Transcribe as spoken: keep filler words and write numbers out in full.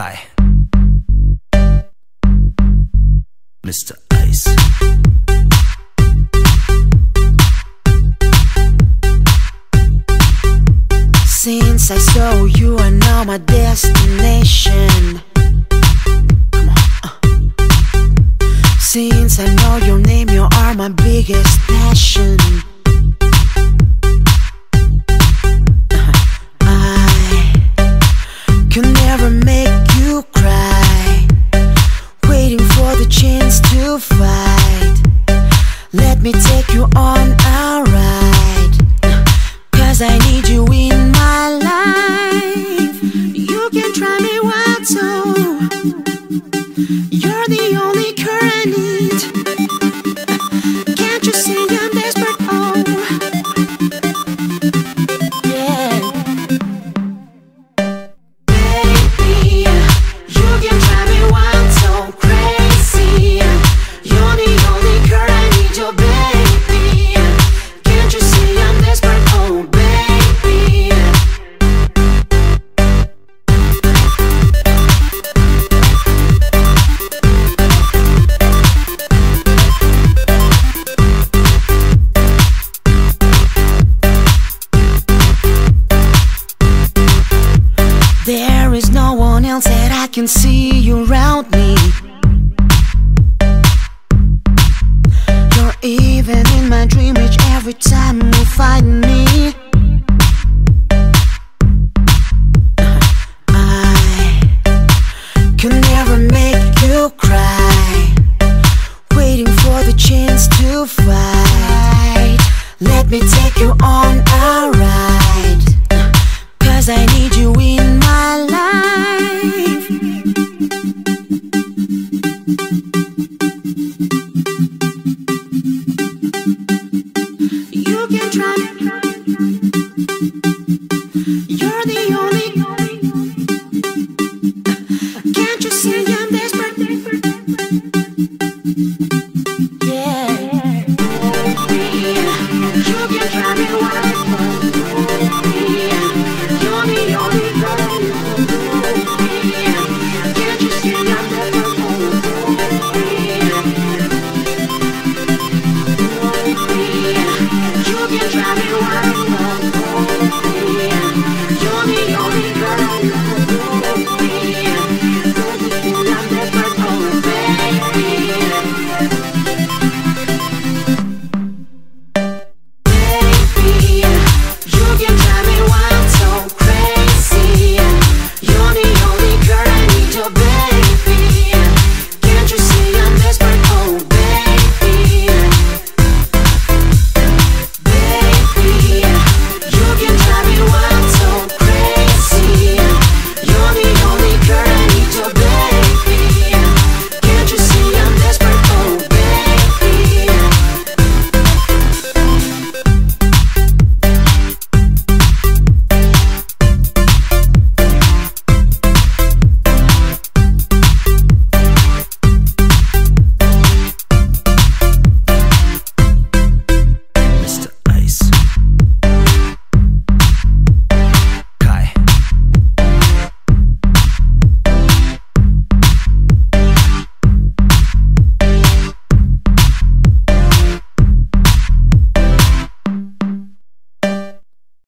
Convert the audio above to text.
Kai, Mister Ice. Since I saw you, I know my destination. Come on. Uh. Since I know your name, you are my biggest passion. Could never make you cry, waiting for the chance to fight. Let me take you on a ride, cause I need you in my life. You can try me wide, so you're the only cure I need. Can't you see I'm desperate? Oh, there is no one else that I can see you around.